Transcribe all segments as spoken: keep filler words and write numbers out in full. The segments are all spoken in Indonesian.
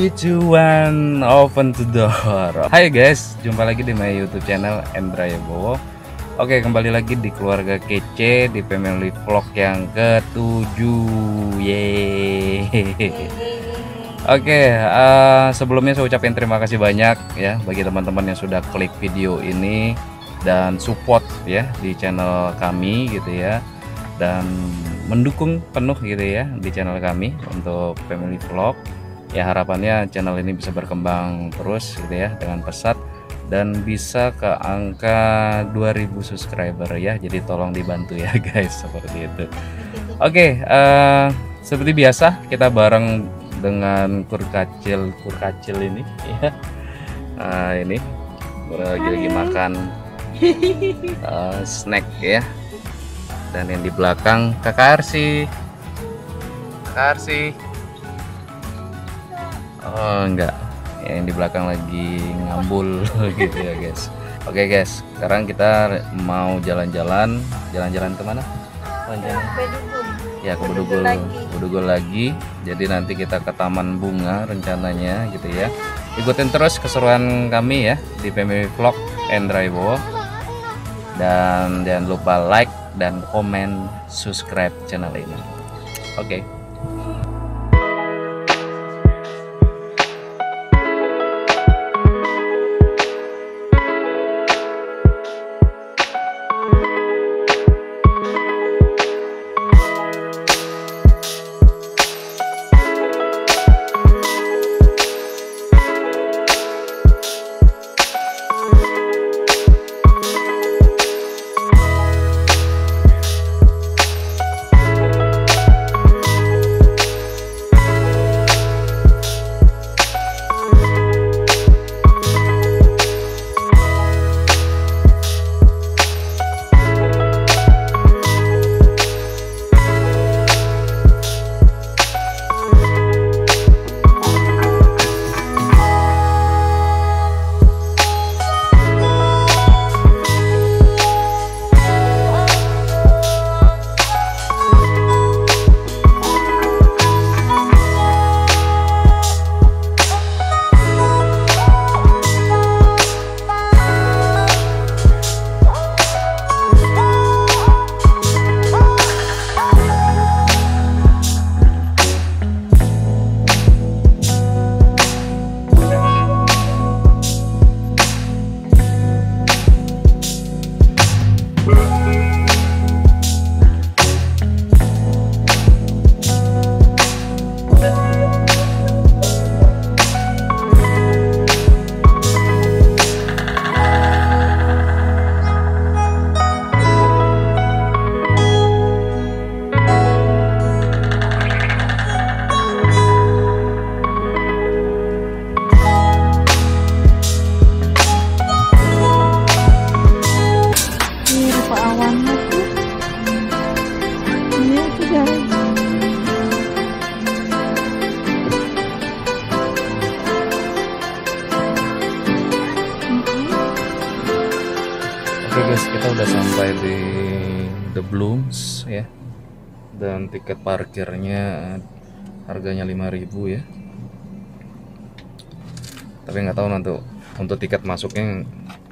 Cuan open to door. Hai guys, jumpa lagi di my YouTube channel Endra Wibowo. Oke, kembali lagi di keluarga kece di Family Vlog yang ketujuh. Yeay. Oke, uh, sebelumnya saya ucapin terima kasih banyak ya bagi teman-teman yang sudah klik video ini dan support ya di channel kami gitu ya, dan mendukung penuh gitu ya di channel kami untuk Family Vlog. Ya, harapannya channel ini bisa berkembang terus gitu ya dengan pesat dan bisa ke angka dua ribu subscriber ya. Jadi tolong dibantu ya guys, seperti itu. Oke, okay, uh, seperti biasa kita bareng dengan kurkacil kurkacil ini ya. Uh, ini lagi-lagi makan uh, snack ya. Dan yang di belakang Kakak Arsi. Kakak Arsi. Oh enggak, yang di belakang lagi ngambul gitu ya guys. Oke guys, sekarang kita mau jalan-jalan, jalan-jalan kemana? Jalan-jalan. Ya ke Bedugul, Bedugul lagi. Jadi nanti kita ke Taman Bunga rencananya gitu ya. Ikutin terus keseruan kami ya di Family Vlog Endra Wibowo. Dan jangan lupa like dan komen, subscribe channel ini. Oke. Okay. Kita udah sampai di The Blooms ya, dan tiket parkirnya harganya lima ribu ya, tapi nggak tahu nanti untuk tiket masuknya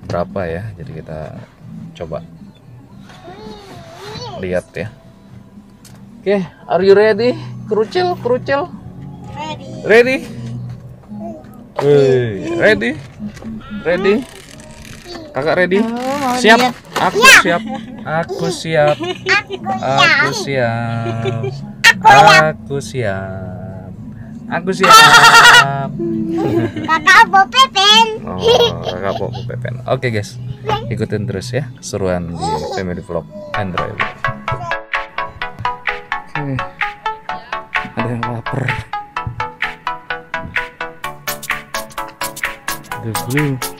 berapa ya, jadi kita coba lihat ya. Oke, okay, are you ready? Kerucil, kerucil ready, ready, ready, ready. Kakak ready? Oh, siap. Aku siap. Aku siap. Aku siap. Aku siap. Aku siap. Kakak bawa pulpen. Oh, kakak bawa pulpen. Oke guys, ikutin terus ya keseruan di Family Vlog Endra. Oke, ada yang lapar. The Blooms.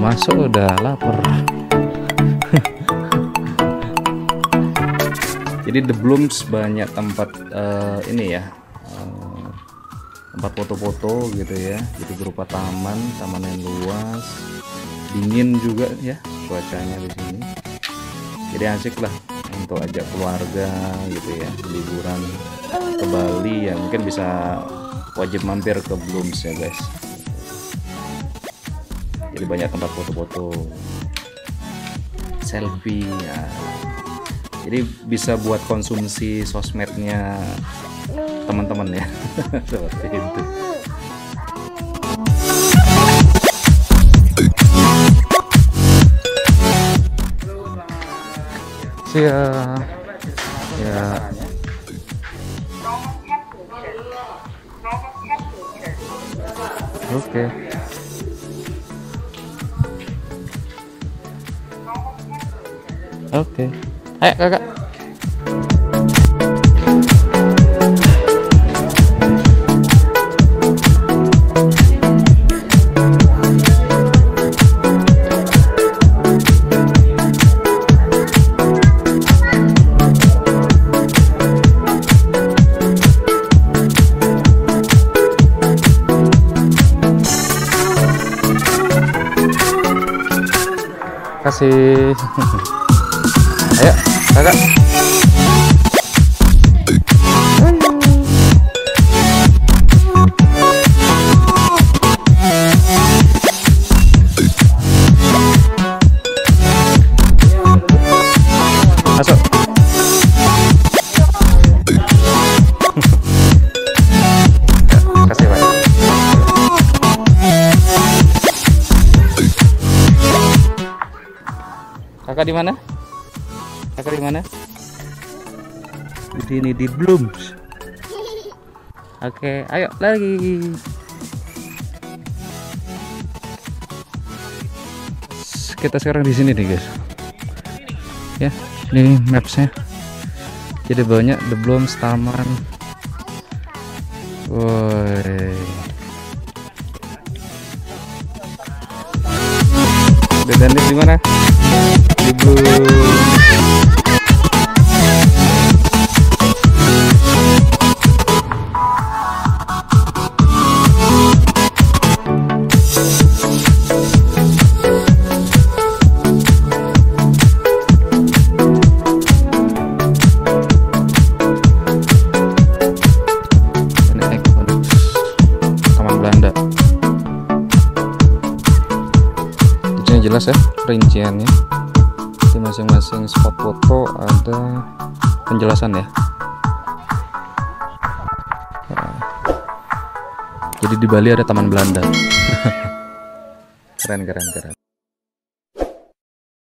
Masuk udah lapar. Jadi The Blooms banyak tempat uh, ini ya, uh, tempat foto-foto gitu ya. Jadi berupa taman, taman yang luas, dingin juga ya cuacanya di sini. Jadi asik lah untuk ajak keluarga gitu ya, liburan ke Bali ya, mungkin bisa wajib mampir ke Blooms ya guys. Jadi banyak tempat foto-foto, selfie ya. Jadi bisa buat konsumsi sosmednya teman-teman ya. Seperti itu. Siap. Ya. Oke. Okay. Oke, okay. Ayo kakak. Kasih. Ayo, kakak. Masuk. Kasih banyak. Kakak di mana? Kakak di mana? Di sini di Blooms. Oke, okay, ayo lagi. Kita sekarang di sini nih guys. Ya, ini mapsnya. Jadi banyak The Blooms taman. Woi. Dan di mana? Di Blooms. Jelas ya rinciannya, di masing-masing spot foto ada penjelasan ya. Nah, jadi di Bali ada Taman Belanda. Keren keren keren.